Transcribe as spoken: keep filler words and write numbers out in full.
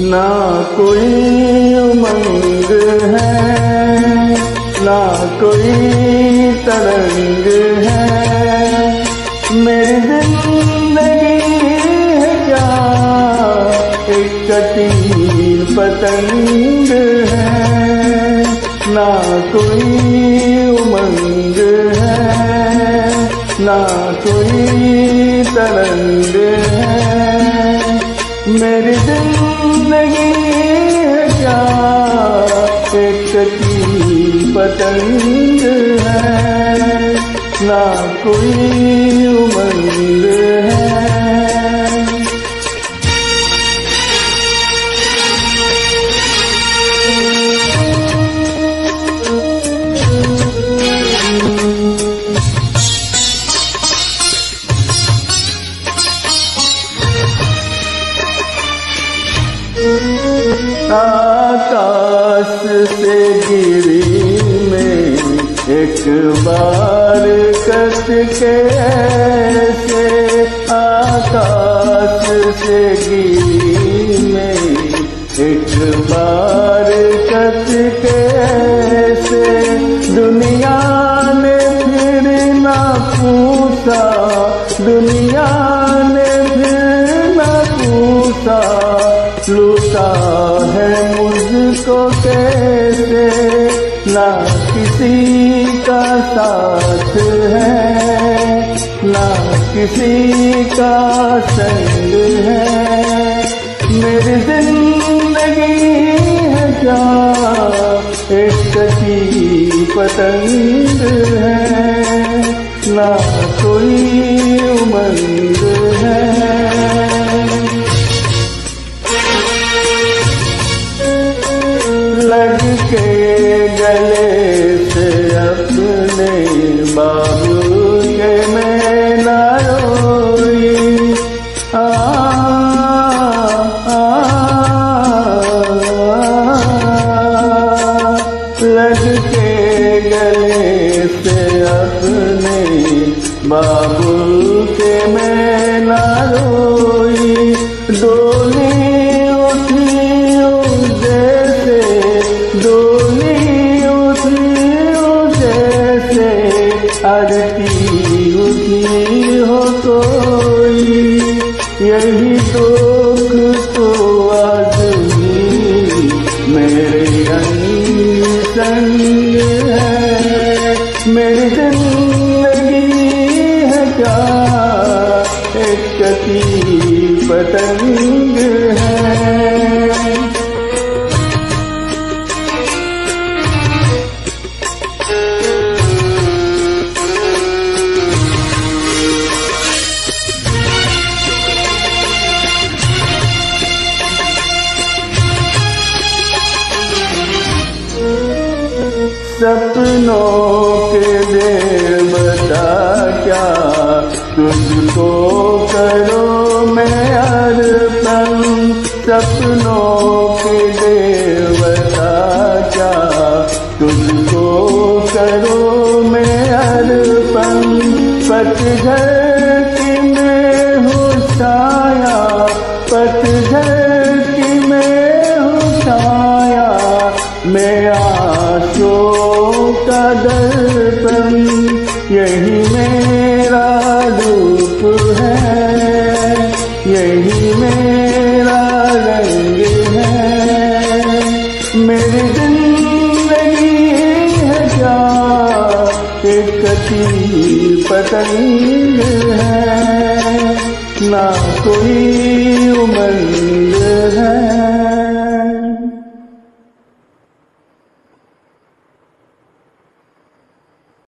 ना कोई उमंग है, ना कोई तरंग है, मेरी जिंदगी है क्या एक कटील पतंग है। ना कोई उमंग है, ना कोई तरंग है, मेरी जिंदगी है क्या एक कटील पतंग है। ना कोई उमंग है। आकाश से गिरी में एक बार कसके ऐसे, आकाश से गिरी में एक बार कसके ऐसे, दुनिया ने फिर ना पूछा, दुनिया ने फिर ना पूछा, लूटा है मुझको कैसे। ना किसी का साथ है, ना किसी का संग है, मेरी जिंदगी है क्या एक कटी पतंग है। ना कोई उमंग है। लग के गले से अपने बाबू के में ना रोई, आ, आ, आ, आ, लग के गले से अपने बाबू के में ना रोई, डोली उठी आरती उठी हो कोई, यही दुख तो आदमी मेरे संग है। मेरी जिंदगी है क्या एक कटी पतंग है। सपनों के देवता क्या तुझको करो मैं अर्पण, सपनों के देवता क्या तुझको करो मैं अर्पण, पतझड़ की मैं हूँ छाया, पतझड़ की मैं हूँ छाया, मैं आंसू का दर्पण, यही मेरा रूप है, यही मेरा रंग है, मेरी जिंदगी है क्या एक कटी पतंग है। ना कोई उमंग है।